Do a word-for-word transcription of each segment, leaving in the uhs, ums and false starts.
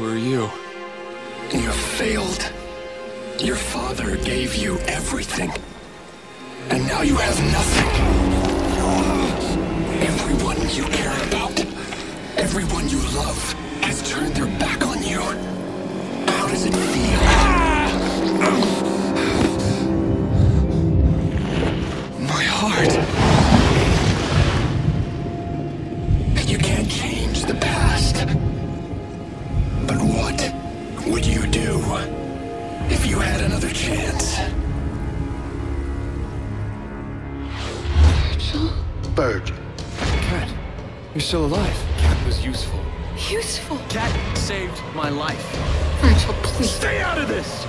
Who are you? You failed. Your father gave you everything. And now you have nothing. Everyone you care about, everyone you love, has turned their back on you. How does it feel? My heart. Chance. Virgil? Virgil. Kat, you're still alive. Kat was useful. Useful? Kat saved my life. Virgil, please. Stay out of this!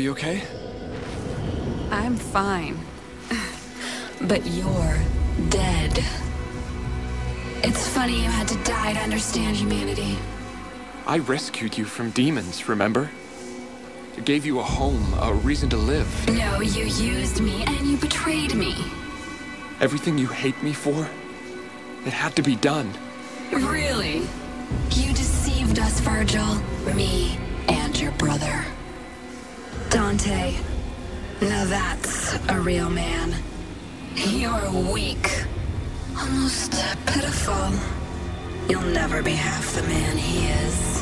Are you okay? I'm fine. But you're dead. It's funny you had to die to understand humanity. I rescued you from demons, remember? I gave you a home, a reason to live. No, you used me and you betrayed me. Everything you hate me for, it had to be done. Really? You deceived us, Vergil. Me and your brother. Dante. Now that's a real man. You're weak. Almost pitiful. You'll never be half the man he is.